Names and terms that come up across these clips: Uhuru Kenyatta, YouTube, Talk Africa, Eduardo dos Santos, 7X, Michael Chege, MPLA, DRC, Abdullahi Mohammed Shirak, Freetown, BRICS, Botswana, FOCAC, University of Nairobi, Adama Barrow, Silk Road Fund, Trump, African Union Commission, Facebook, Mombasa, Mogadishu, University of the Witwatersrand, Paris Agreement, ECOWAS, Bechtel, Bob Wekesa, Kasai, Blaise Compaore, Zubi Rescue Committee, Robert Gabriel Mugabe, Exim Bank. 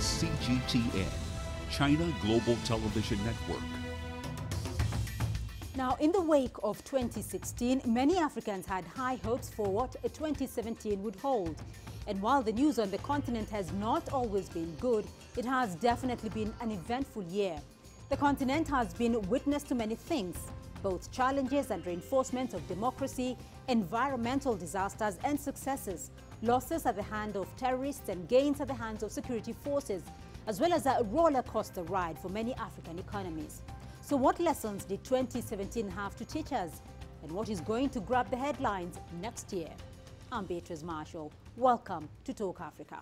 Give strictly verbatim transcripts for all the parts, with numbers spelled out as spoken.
is C G T N, China Global Television Network. Now, in the wake of twenty sixteen, many Africans had high hopes for what twenty seventeen would hold. And while the news on the continent has not always been good, it has definitely been an eventful year. The continent has been witness to many things, both challenges and reinforcement of democracy, environmental disasters and successes, losses at the hand of terrorists and gains at the hands of security forces, as well as a roller coaster ride for many African economies. So what lessons did twenty seventeen have to teach us? And what is going to grab the headlines next year? I'm Beatrice Marshall. Welcome to Talk Africa.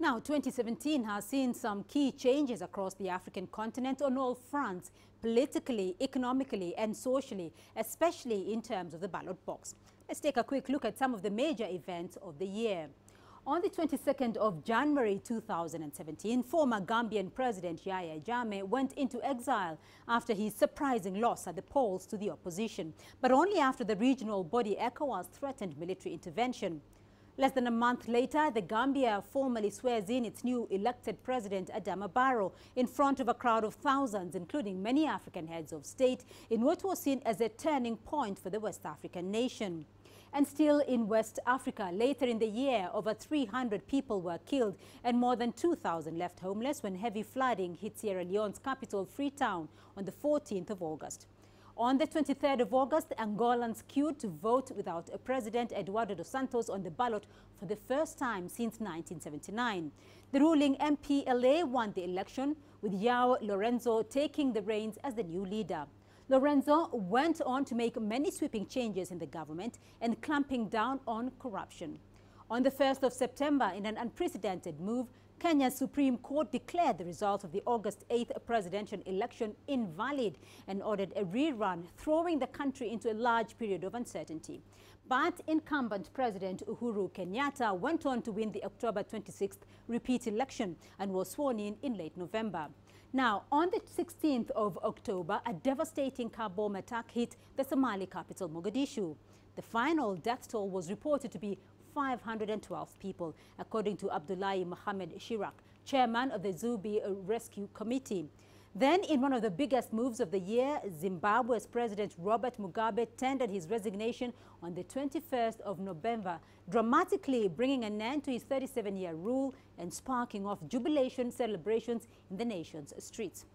Now, twenty seventeen has seen some key changes across the African continent on all fronts, politically, economically, and socially, especially in terms of the ballot box. Let's take a quick look at some of the major events of the year. On the twenty-second of January two thousand seventeen, former Gambian President Yahya Jammeh went into exile after his surprising loss at the polls to the opposition, but only after the regional body ECOWAS threatened military intervention. Less than a month later, the Gambia formally swears in its new elected president, Adama Barrow, in front of a crowd of thousands, including many African heads of state, in what was seen as a turning point for the West African nation. And still in West Africa, later in the year, over three hundred people were killed and more than two thousand left homeless when heavy flooding hit Sierra Leone's capital, Freetown, on the fourteenth of August. On the twenty-third of August, Angolans queued to vote without a president, Eduardo dos Santos, on the ballot for the first time since nineteen seventy-nine. The ruling M P L A won the election, with João Lourenço taking the reins as the new leader. Lourenço went on to make many sweeping changes in the government and clamping down on corruption. On the first of September, in an unprecedented move, Kenya's Supreme Court declared the result of the August eighth presidential election invalid and ordered a rerun, throwing the country into a large period of uncertainty. But incumbent President Uhuru Kenyatta went on to win the October twenty-sixth repeat election and was sworn in in late November. Now, on the sixteenth of October, a devastating car bomb attack hit the Somali capital, Mogadishu. The final death toll was reported to be five hundred twelve people, according to Abdullahi Mohammed Shirak, chairman of the Zubi Rescue Committee. Then, in one of the biggest moves of the year, Zimbabwe's President Robert Mugabe tendered his resignation on the twenty-first of November, dramatically bringing an end to his thirty-seven-year rule and sparking off jubilation celebrations in the nation's streets.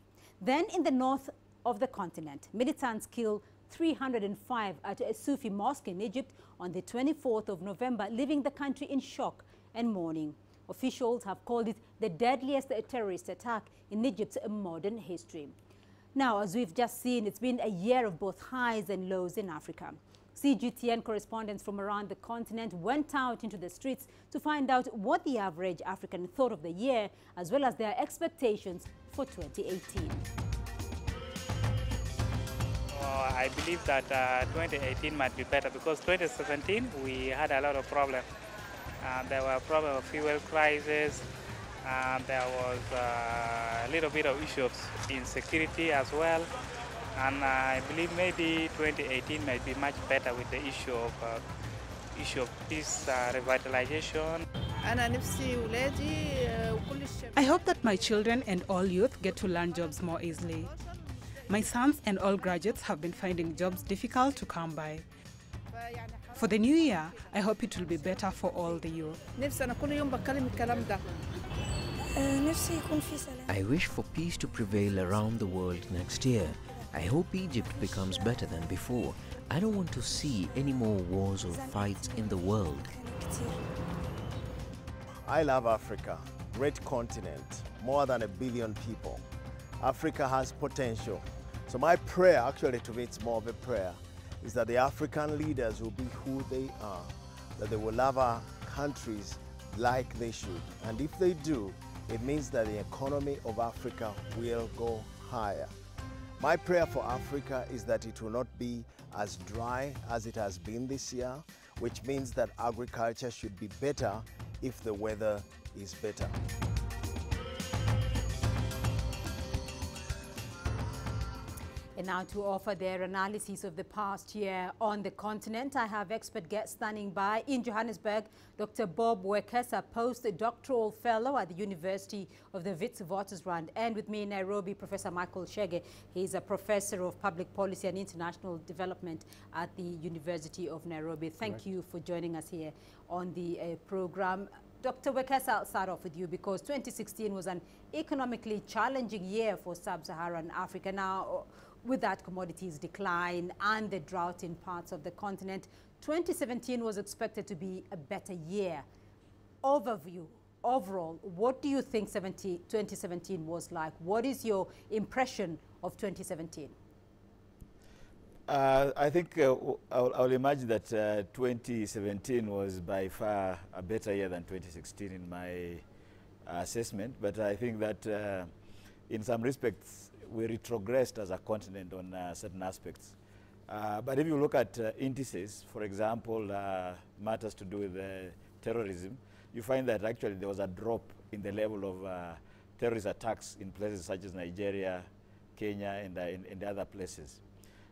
Then, in the north of the continent, militants kill three hundred five at a Sufi mosque in Egypt on the twenty-fourth of November, leaving the country in shock and mourning. Officials have called it the deadliest terrorist attack in Egypt's modern history. Now, as we've just seen, it's been a year of both highs and lows in Africa. C G T N correspondents from around the continent went out into the streets to find out what the average African thought of the year, as well as their expectations for twenty eighteen. I believe that uh, twenty eighteen might be better, because twenty seventeen we had a lot of problems. Uh, there were problems of fuel crisis, uh, there was uh, a little bit of issues in security as well, and uh, I believe maybe twenty eighteen might be much better with the issue of uh, issue of peace uh, revitalization. I hope that my children and all youth get to learn jobs more easily. My sons and all graduates have been finding jobs difficult to come by. For the new year, I hope it will be better for all the youth. I wish for peace to prevail around the world next year. I hope Egypt becomes better than before. I don't want to see any more wars or fights in the world. I love Africa, great continent, more than a billion people. Africa has potential. So my prayer, actually to me it's more of a prayer, is that the African leaders will be who they are, that they will love our countries like they should. And if they do, it means that the economy of Africa will go higher. My prayer for Africa is that it will not be as dry as it has been this year, which means that agriculture should be better if the weather is better. And now to offer their analysis of the past year on the continent, I have expert guests standing by in Johannesburg, Doctor Bob Wekesa, postdoctoral fellow at the University of the Witwatersrand, and with me in Nairobi, Professor Michael Chege. He's a professor of public policy and international development at the University of Nairobi. Thank Correct. you for joining us here on the uh, program. Doctor Wekesa, I'll start off with you because twenty sixteen was an economically challenging year for sub-Saharan Africa. Now, with that commodities decline and the drought in parts of the continent, twenty seventeen was expected to be a better year. Overview, overall, what do you think twenty seventeen was like? What is your impression of twenty seventeen? Uh, I think uh, I'll, I'll imagine that uh, twenty seventeen was by far a better year than twenty sixteen in my assessment, but I think that uh, in some respects we retrogressed as a continent on uh, certain aspects. Uh, but if you look at uh, indices, for example, uh, matters to do with uh, terrorism, you find that actually there was a drop in the level of uh, terrorist attacks in places such as Nigeria, Kenya, and, uh, and, and other places.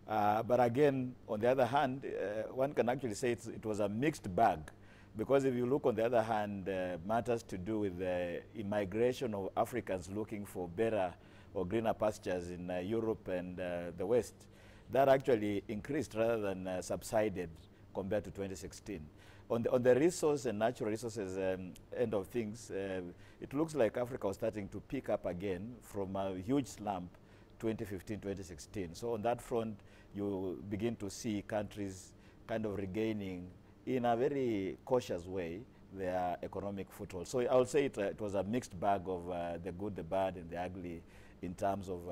Uh, but again, on the other hand, uh, one can actually say it's, it was a mixed bag, because if you look on the other hand, uh, matters to do with the immigration of Africans looking for better or greener pastures in uh, Europe and uh, the West, that actually increased rather than uh, subsided compared to twenty sixteen. On the, on the resource and natural resources um, end of things, uh, it looks like Africa was starting to pick up again from a huge slump twenty fifteen, twenty sixteen. So on that front, you begin to see countries kind of regaining, in a very cautious way, their economic foothold. So I would say it, uh, it was a mixed bag of uh, the good, the bad, and the ugly in terms of uh,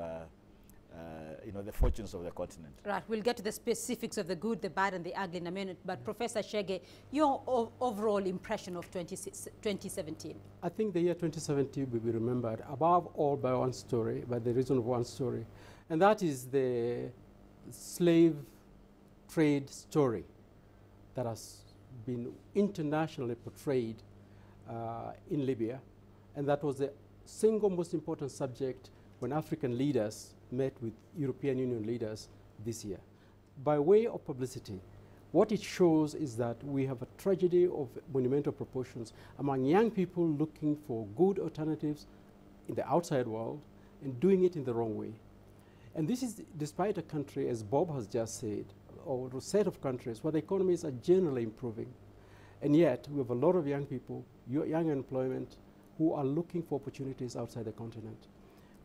uh, you know, the fortunes of the continent. Right, we'll get to the specifics of the good, the bad, and the ugly in a minute. But Professor Chege, your ov overall impression of twenty seventeen? I think the year twenty seventeen will be remembered above all by one story, by the reason of one story, and that is the slave trade story that has been internationally portrayed uh, in Libya, and that was the single most important subject when African leaders met with European Union leaders this year. By way of publicity, what it shows is that we have a tragedy of monumental proportions among young people looking for good alternatives in the outside world and doing it in the wrong way. And this is despite a country, as Bob has just said, or a set of countries where the economies are generally improving. And yet, we have a lot of young people, young employment, who are looking for opportunities outside the continent.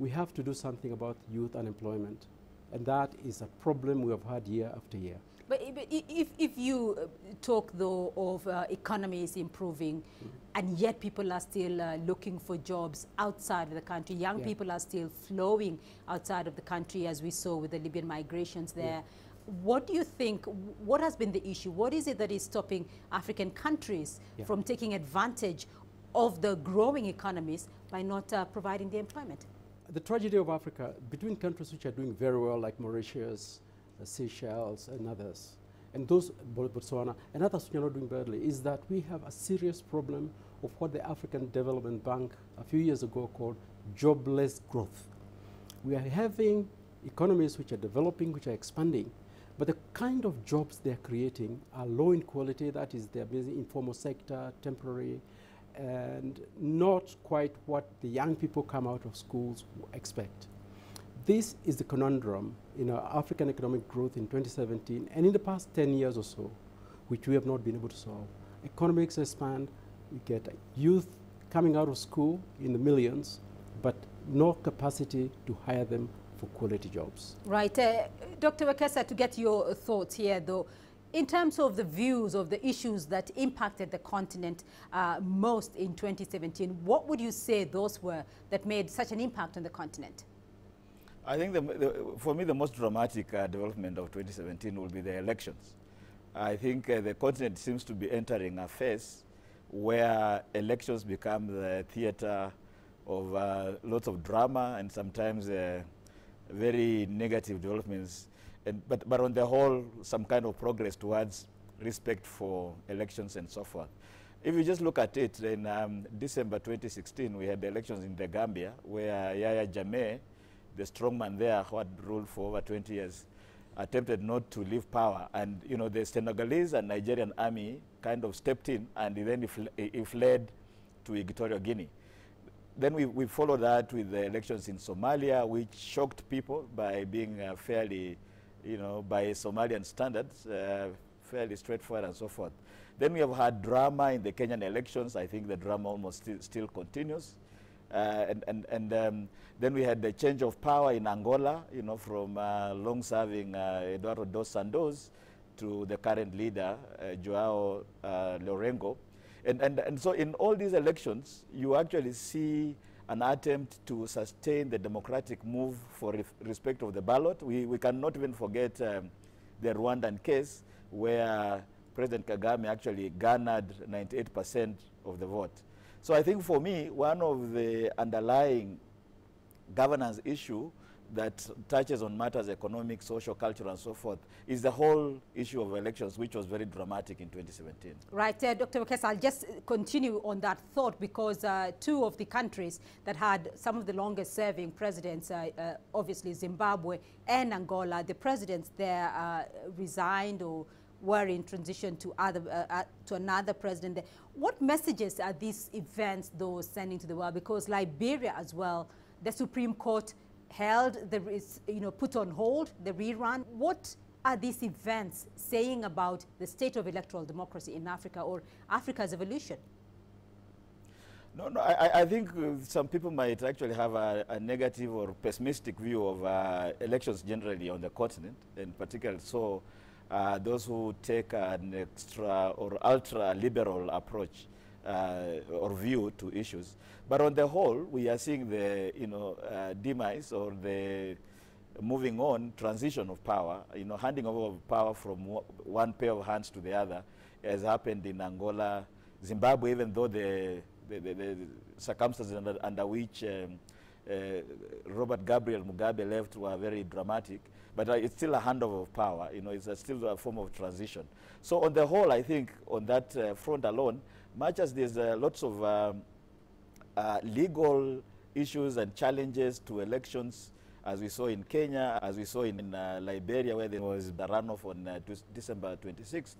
We have to do something about youth unemployment. And that is a problem we have had year after year. But if, if you talk, though, of uh, economies improving, mm-hmm. and yet people are still uh, looking for jobs outside of the country, young yeah. people are still flowing outside of the country, as we saw with the Libyan migrations there, yeah. What do you think, what has been the issue? What is it that is stopping African countries yeah. from taking advantage of the growing economies by not uh, providing the employment? The tragedy of Africa, between countries which are doing very well, like Mauritius, uh, Seychelles, and others, and those, Botswana, and others which are not doing badly, is that we have a serious problem of what the African Development Bank a few years ago called jobless growth. We are having economies which are developing, which are expanding, but the kind of jobs they're creating are low in quality, that is, they're busy in informal sector, temporary, and not quite what the young people come out of schools expect. This is the conundrum in our African economic growth in twenty seventeen, and in the past ten years or so, which we have not been able to solve. Economics expand, we get youth coming out of school in the millions, but no capacity to hire them for quality jobs. Right. Uh, Doctor Wekesa, to get your thoughts here, though, in terms of the views of the issues that impacted the continent uh, most in twenty seventeen, what would you say those were that made such an impact on the continent? I think, the, the, for me, the most dramatic uh, development of twenty seventeen will be the elections. I think uh, the continent seems to be entering a phase where elections become the theater of uh, lots of drama and sometimes uh, very negative developments, and, but, but on the whole, some kind of progress towards respect for elections and so forth. If you just look at it, in um, December twenty sixteen, we had elections in the Gambia, where Yahya Jammeh the strongman there who had ruled for over twenty years, attempted not to leave power. And, you know, the Senegalese and Nigerian army kind of stepped in, and then he fled to Equatorial Guinea. Then we, we followed that with the elections in Somalia, which shocked people by being uh, fairly, you know, by Somalian standards, uh, fairly straightforward and so forth. Then we have had drama in the Kenyan elections. I think the drama almost sti still continues. Uh, and and, and um, then we had the change of power in Angola, you know, from uh, long-serving uh, Eduardo dos Santos to the current leader, uh, João uh, Lourenço. And, and, and so in all these elections, you actually see an attempt to sustain the democratic move for respect of the ballot. We, we cannot even forget um, the Rwandan case where President Kagame actually garnered ninety-eight percent of the vote. So I think for me, one of the underlying governance issue that touches on matters economic, social, cultural, and so forth, is the whole issue of elections, which was very dramatic in twenty seventeen. Right. Uh, Doctor Wekesa, I'll just continue on that thought, because uh, two of the countries that had some of the longest-serving presidents, uh, uh, obviously Zimbabwe and Angola, the presidents there uh, resigned or were in transition to, other, uh, uh, to another president there. What messages are these events, though, sending to the world? Because Liberia as well, the Supreme Court held, there is, you know, put on hold, the rerun. What are these events saying about the state of electoral democracy in Africa, or Africa's evolution? No, no, I, I think some people might actually have a, a negative or pessimistic view of uh, elections generally on the continent, and particularly so uh, those who take an extra or ultra-liberal approach Uh, or view to issues. But on the whole, we are seeing the, you know, uh, demise or the moving on transition of power, you know, handing over of power from one pair of hands to the other, as happened in Angola, Zimbabwe, even though the, the, the, the circumstances under, under which um, uh, Robert Gabriel Mugabe left were very dramatic. But uh, it's still a handover of power, you know, it's a still a form of transition. So on the whole, I think on that uh, front alone, much as there's uh, lots of um, uh, legal issues and challenges to elections, as we saw in Kenya, as we saw in uh, Liberia, where there was the runoff on uh, December twenty-sixth,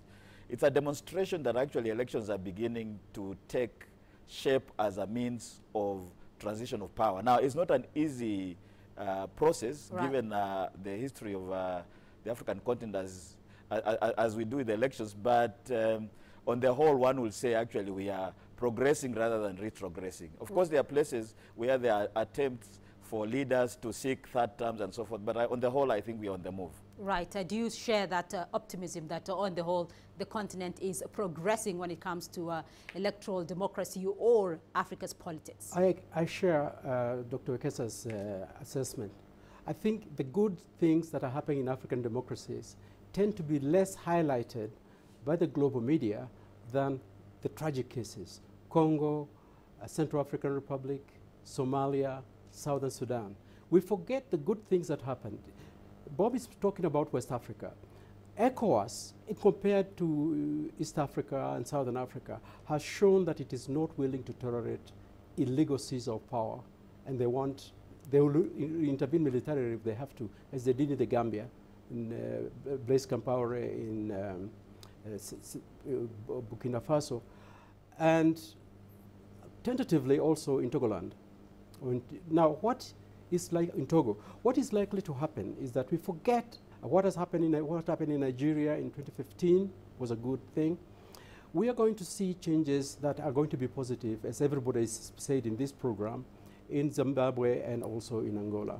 it's a demonstration that actually elections are beginning to take shape as a means of transition of power. Now, it's not an easy uh, process, right, given uh, the history of uh, the African continent as, uh, as we do with the elections, but um, on the whole, one will say actually we are progressing rather than retrogressing. Of course, there are places where there are attempts for leaders to seek third terms and so forth, but I, on the whole, I think we are on the move. Right. Uh, do you share that uh, optimism that uh, on the whole, the continent is progressing when it comes to uh, electoral democracy or Africa's politics? I, I share uh, Doctor Wekesa's uh, assessment. I think the good things that are happening in African democracies tend to be less highlighted by the global media than the tragic cases. Congo, uh, Central African Republic, Somalia, Southern Sudan. We forget the good things that happened. Bob is talking about West Africa. ECOWAS, compared to East Africa and Southern Africa, has shown that it is not willing to tolerate illegal seizure of power, and they want, they will intervene militarily if they have to, as they did in the Gambia, in uh, Blaise Compaore in um, Burkina Faso, and tentatively also in Togoland. Now, what is like in Togo? What is likely to happen is that we forget what has happened in what happened in Nigeria in twenty fifteen was a good thing. We are going to see changes that are going to be positive, as everybody has said in this program, in Zimbabwe and also in Angola.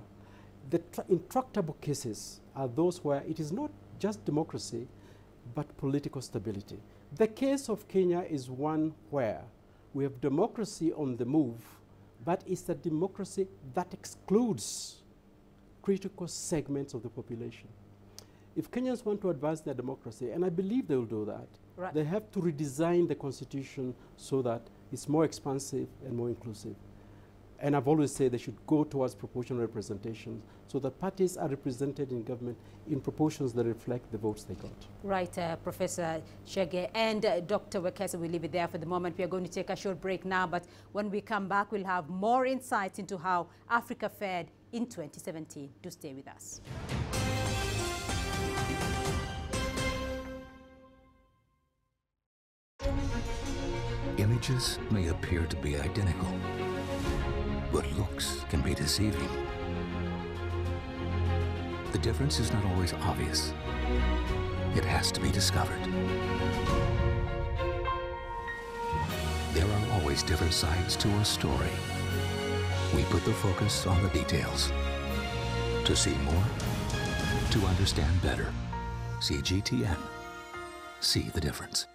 The intractable cases are those where it is not just democracy, but political stability. The case of Kenya is one where we have democracy on the move, but it's a democracy that excludes critical segments of the population. If Kenyans want to advance their democracy, and I believe they will do that, right, they have to redesign the constitution so that it's more expansive and more inclusive. And I've always said they should go towards proportional representation, so that parties are represented in government in proportions that reflect the votes they got. Right, uh, Professor Chege and uh, Doctor Wekesa, we leave it there for the moment. We are going to take a short break now, but when we come back, we'll have more insights into how Africa fared in twenty seventeen. Do stay with us. Images may appear to be identical, but looks can be deceiving. The difference is not always obvious. It has to be discovered. There are always different sides to a story. We put the focus on the details. To see more, to understand better. C G T N. See the difference.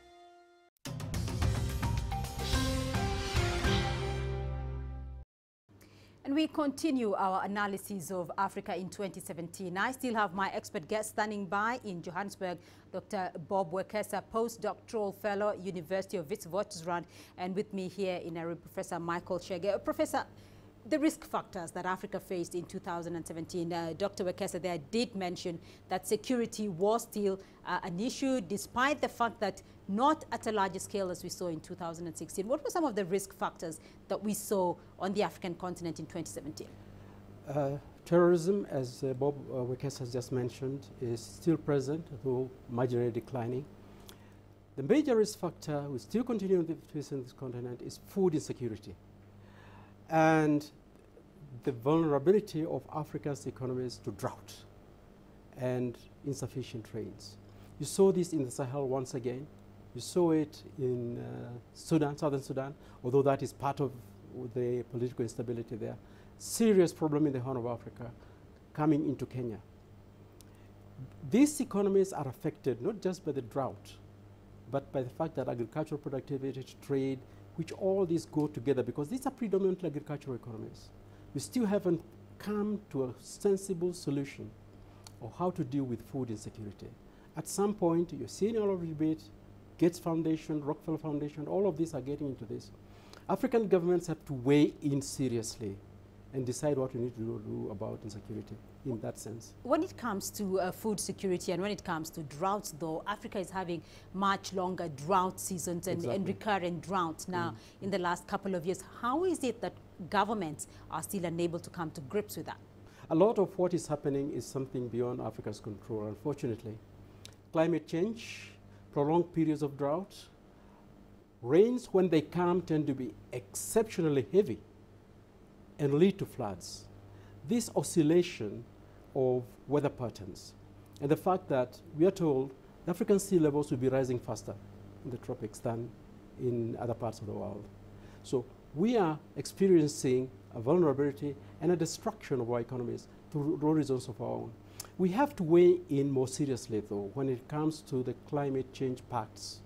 We continue our analysis of Africa in twenty seventeen. I still have my expert guest standing by in Johannesburg, Doctor Bob Wekesa, postdoctoral fellow, University of the Witwatersrand, and with me here in Nairobi, Professor Michael Chege. Professor, the risk factors that Africa faced in two thousand seventeen, uh, Doctor Wekesa there did mention that security was still uh, an issue, despite the fact that not at a larger scale as we saw in two thousand sixteen. What were some of the risk factors that we saw on the African continent in twenty seventeen? Uh, terrorism, as uh, Bob uh, Wekesa has just mentioned, is still present, though marginally declining. The major risk factor we still continue to face on this continent is food insecurity, and the vulnerability of Africa's economies to drought and insufficient rains. You saw this in the Sahel once again. You saw it in uh, Sudan, southern Sudan, although that is part of the political instability there. Serious problem in the Horn of Africa, coming into Kenya. These economies are affected not just by the drought, but by the fact that agricultural productivity, trade, which all these go together, because these are predominantly agricultural economies. We still haven't come to a sensible solution of how to deal with food insecurity. At some point, you're seeing a lot of debate. Gates Foundation, Rockefeller Foundation, all of these are getting into this. African governments have to weigh in seriously and decide what we need to do about insecurity in that sense. When it comes to uh, food security and when it comes to droughts, though, Africa is having much longer drought seasons and, exactly. and recurrent droughts now mm. in the last couple of years. How is it that governments are still unable to come to grips with that? A lot of what is happening is something beyond Africa's control, unfortunately. Climate change, prolonged periods of drought, rains when they come tend to be exceptionally heavy and lead to floods. This oscillation of weather patterns and the fact that we are told African sea levels will be rising faster in the tropics than in other parts of the world. So we are experiencing a vulnerability and a destruction of our economies to raw resources of our own. We have to weigh in more seriously, though, when it comes to the climate change pacts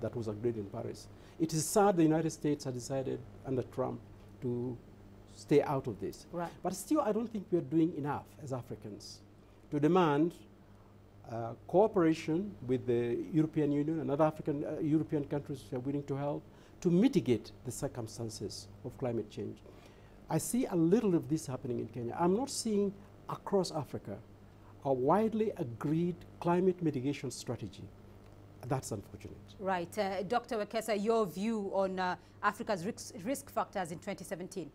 that was agreed in Paris. It is sad the United States has decided under Trump to stay out of this. Right. But still, I don't think we are doing enough as Africans to demand uh, cooperation with the European Union and other African uh, European countries who are willing to help to mitigate the circumstances of climate change. I see a little of this happening in Kenya. I'm not seeing across Africa a widely agreed climate mitigation strategy. That's unfortunate. Right. Uh, Doctor Wekesa, your view on uh, Africa's risk, risk factors in twenty seventeen?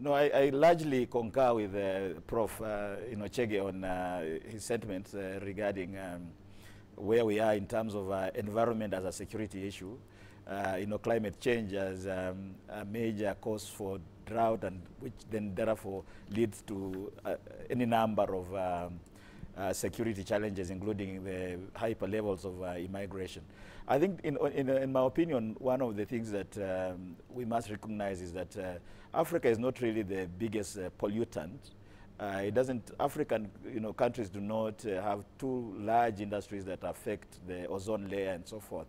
No, I, I largely concur with uh, Professor Uh, you know, Chege on uh, his sentiments uh, regarding um, where we are in terms of uh, environment as a security issue. Uh, you know, climate change as um, a major cause for drought, and which then therefore leads to uh, any number of um, uh, security challenges, including the hyper levels of uh, immigration. I think, in, in, in my opinion, one of the things that um, we must recognize is that uh, Africa is not really the biggest uh, pollutant. Uh, it doesn't, African you know, countries do not uh, have two large industries that affect the ozone layer and so forth.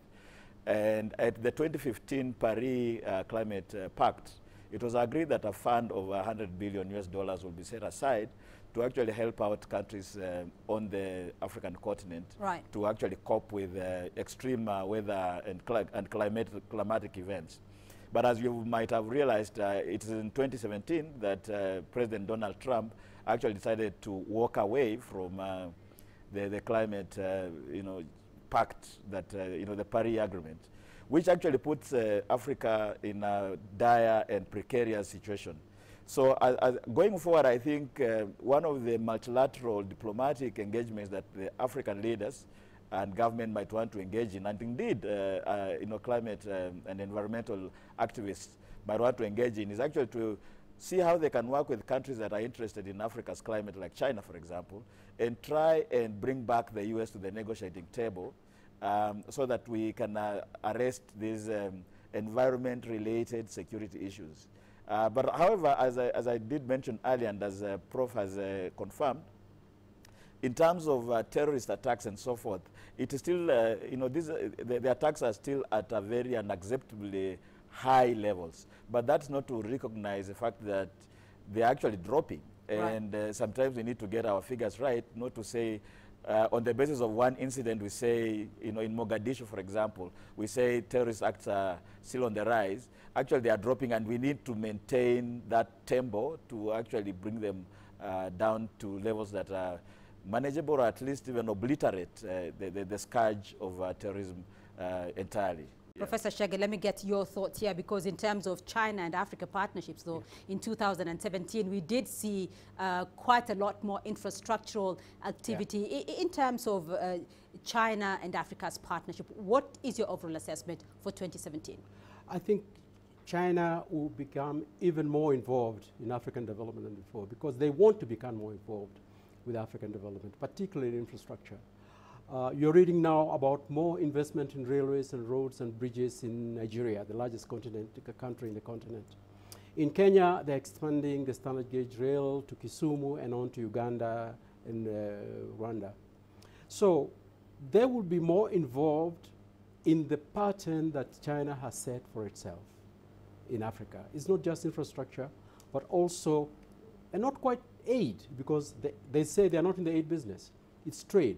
And at the twenty fifteen Paris uh, Climate uh, Pact, it was agreed that a fund of one hundred billion U S dollars will be set aside to actually help out countries uh, on the African continent right. to actually cope with uh, extreme uh, weather and, cli and climatic, climatic events. But as you might have realized, uh, it is in twenty seventeen that uh, President Donald Trump actually decided to walk away from uh, the, the climate uh, you know, pact, that, uh, you know, the Paris Agreement, which actually puts uh, Africa in a dire and precarious situation. So uh, uh, going forward, I think uh, one of the multilateral diplomatic engagements that the African leaders and government might want to engage in, and indeed, uh, uh, you know, climate um, and environmental activists might want to engage in, is actually to see how they can work with countries that are interested in Africa's climate, like China, for example, and try and bring back the U S to the negotiating table um, so that we can uh, arrest these um, environment-related security issues. Uh, but however, as I, as I did mention earlier, and as uh, Prof has uh, confirmed, in terms of uh, terrorist attacks and so forth, it is still, uh, you know, these, uh, the, the attacks are still at a very unacceptably high levels. But that's not to recognize the fact that they're actually dropping. And right. uh, sometimes we need to get our figures right, not to say, uh, on the basis of one incident, we say, you know, in Mogadishu, for example, we say terrorist acts are still on the rise. Actually, they are dropping, and we need to maintain that tempo to actually bring them uh, down to levels that are manageable, or at least even obliterate uh, the, the, the scourge of uh, terrorism uh, entirely. Yeah. Professor Chege, let me get your thoughts here, because in terms of China and Africa partnerships, though, yeah. in two thousand seventeen, we did see uh, quite a lot more infrastructural activity. Yeah. In terms of uh, China and Africa's partnership, what is your overall assessment for twenty seventeen? I think China will become even more involved in African development than before, because they want to become more involved with African development, particularly infrastructure. Uh, you're reading now about more investment in railways and roads and bridges in Nigeria, the largest continent, country in the continent. In Kenya, they're expanding the standard gauge rail to Kisumu and on to Uganda and uh, Rwanda. So they will be more involved in the pattern that China has set for itself in Africa. It's not just infrastructure, but also, and not quite aid, because they, they say they're not in the aid business. It's trade.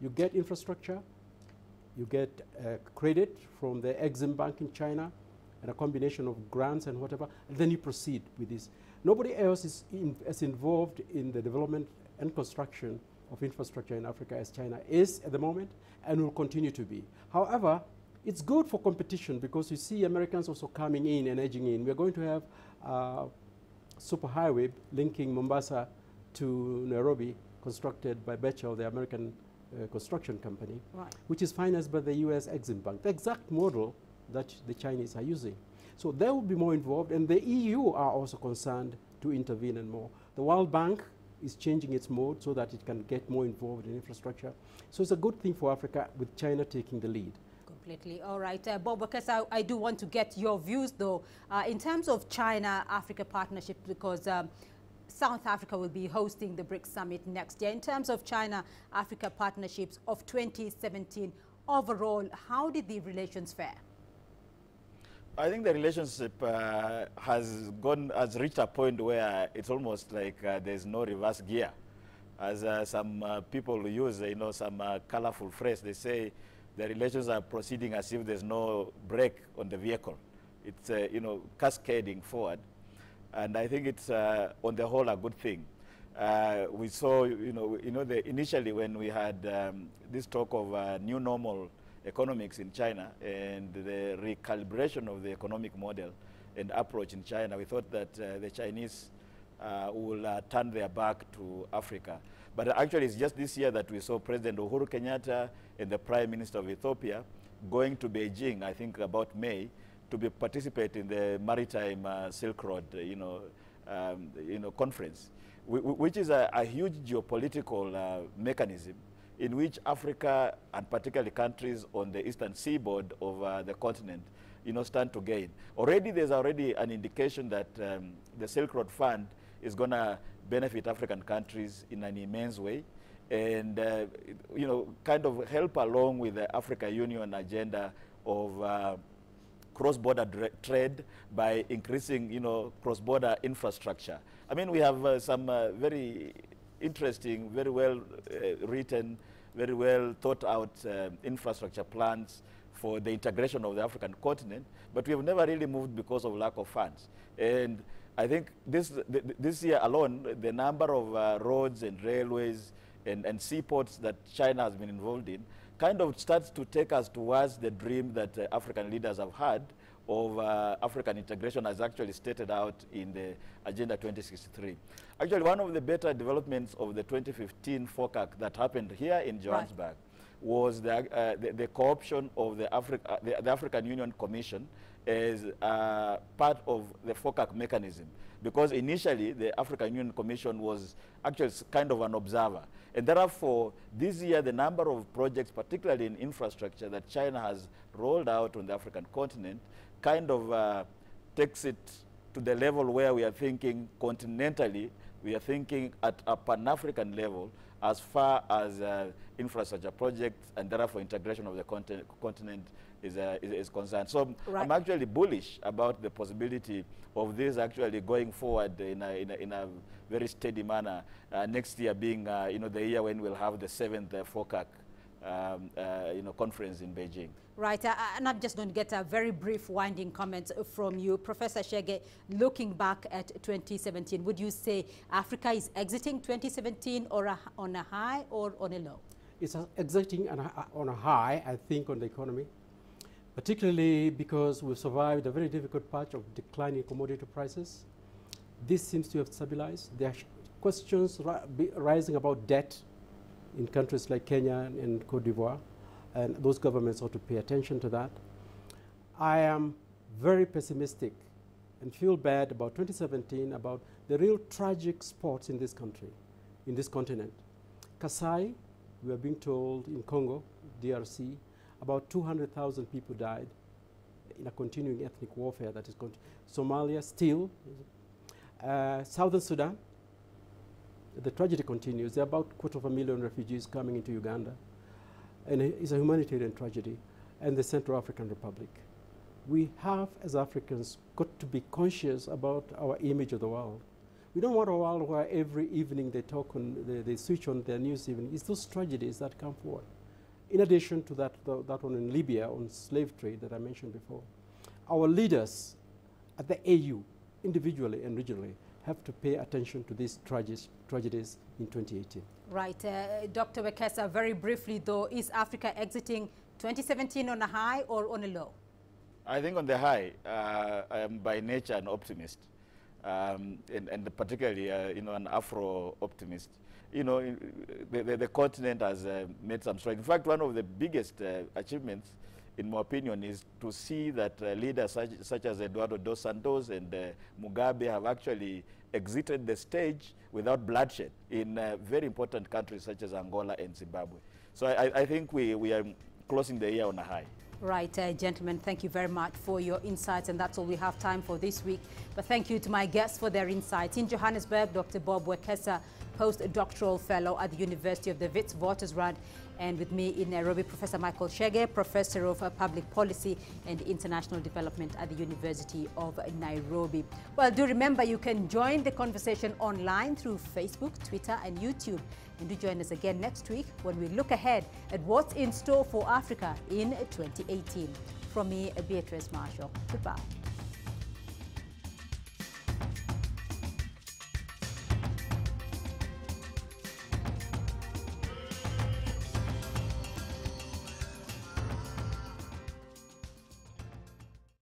You get infrastructure, you get uh, credit from the Exim Bank in China, and a combination of grants and whatever, and then you proceed with this. Nobody else is in, as involved in the development and construction of infrastructure in Africa as China is at the moment, and will continue to be. However, it's good for competition, because you see Americans also coming in and edging in. We're going to have uh, superhighway linking Mombasa to Nairobi, constructed by Bechtel, the American uh, construction company, right. which is financed by the U S Exim Bank, the exact model that the Chinese are using. So they will be more involved, and the E U are also concerned to intervene and more. The World Bank is changing its mode so that it can get more involved in infrastructure. So it's a good thing for Africa, with China taking the lead. Completely. All right. Uh, Bob Wekesa, I, I do want to get your views, though, uh, in terms of China-Africa partnership, because um, South Africa will be hosting the BRICS Summit next year. In terms of China-Africa partnerships of twenty seventeen, overall, how did the relations fare? I think the relationship uh, has gone, has reached a point where it's almost like uh, there's no reverse gear. As uh, some uh, people use, you know, some uh, colorful phrase, they say, the relations are proceeding as if there's no brake on the vehicle. It's, uh, you know, cascading forward. And I think it's, uh, on the whole, a good thing. Uh, we saw, you know, you know the initially when we had um, this talk of uh, new normal economics in China and the recalibration of the economic model and approach in China, we thought that uh, the Chinese uh, will uh, turn their back to Africa. But actually, it's just this year that we saw President Uhuru Kenyatta and the Prime Minister of Ethiopia going to Beijing, I think about May, to be participate in the maritime uh, Silk Road, uh, you know, um, you know, conference, w w which is a, a huge geopolitical uh, mechanism in which Africa, and particularly countries on the eastern seaboard of uh, the continent, you know, stand to gain. Already, there's already an indication that um, the Silk Road Fund is going to benefit African countries in an immense way, and uh, you know, kind of help along with the Africa Union agenda of uh, cross-border trade by increasing, you know, cross-border infrastructure. I mean, we have uh, some uh, very interesting, very well uh, written, very well thought out uh, infrastructure plans for the integration of the African continent, but we have never really moved because of lack of funds. And I think this, th this year alone, the number of uh, roads and railways and, and seaports that China has been involved in kind of starts to take us towards the dream that uh, African leaders have had of uh, African integration, as actually stated out in the Agenda twenty sixty-three. Actually, one of the better developments of the twenty fifteen FOCAC that happened here in Johannesburg, right, was the, uh, the, the co-option of the, Afri uh, the, the African Union Commission as uh, part of the FOCAC mechanism. Because initially, the African Union Commission was actually kind of an observer. And therefore, this year, the number of projects, particularly in infrastructure, that China has rolled out on the African continent kind of uh, takes it to the level where we are thinking continentally, we are thinking at a Pan-African level as far as uh, infrastructure projects and therefore integration of the content, continent is, uh, is, is concerned. So right. I'm actually bullish about the possibility of this actually going forward in a, in a, in a very steady manner, uh, next year being uh, you know, the year when we'll have the seventh uh, FOCAC um, uh, you know, conference in Beijing. Right, uh, and I'm just going to get a very brief winding comment from you. Professor Chege, looking back at twenty seventeen, would you say Africa is exiting twenty seventeen or a, on a high or on a low? It's a, exiting on a, on a high, I think, on the economy, particularly because we've survived a very difficult patch of declining commodity prices. This seems to have stabilized. There are questions ri rising about debt in countries like Kenya and Cote d'Ivoire. And those governments ought to pay attention to that. I am very pessimistic and feel bad about twenty seventeen, about the real tragic spots in this country, in this continent. Kasai, we are being told in Congo, D R C, about two hundred thousand people died in a continuing ethnic warfare that is going to Somalia still. Uh, Southern Sudan, the tragedy continues. There are about a quarter of a million refugees coming into Uganda. And it's a humanitarian tragedy, and the Central African Republic. We have, as Africans, got to be conscious about our image of the world. We don't want a world where every evening they talk on, they, they switch on their news evening. It's those tragedies that come forward. In addition to that, the, that one in Libya on slave trade that I mentioned before, our leaders at the A U, individually and regionally, have to pay attention to these tragedies, tragedies in twenty eighteen. Right. Uh, Doctor Wekesa, very briefly though, is Africa exiting twenty seventeen on a high or on a low? I think on the high. Uh, I am by nature an optimist, um, and, and particularly uh, you know, an Afro-optimist. You know, the, the, the continent has uh, made some strides. In fact, one of the biggest uh, achievements, in my opinion, is to see that uh, leaders such, such as Eduardo dos Santos and uh, Mugabe have actually exited the stage without bloodshed in uh, very important countries such as Angola and Zimbabwe. So I, I think we, we are closing the year on a high. Right, uh, gentlemen, thank you very much for your insights, and that's all we have time for this week. But thank you to my guests for their insights. In Johannesburg, Doctor Bob Wekesa, postdoctoral fellow at the University of the Witwatersrand, and with me in Nairobi, Professor Michael Chege, Professor of Public Policy and International Development at the University of Nairobi. Well, do remember you can join the conversation online through Facebook, Twitter, and YouTube. And do join us again next week when we look ahead at what's in store for Africa in twenty eighteen. From me, Beatrice Marshall. Goodbye.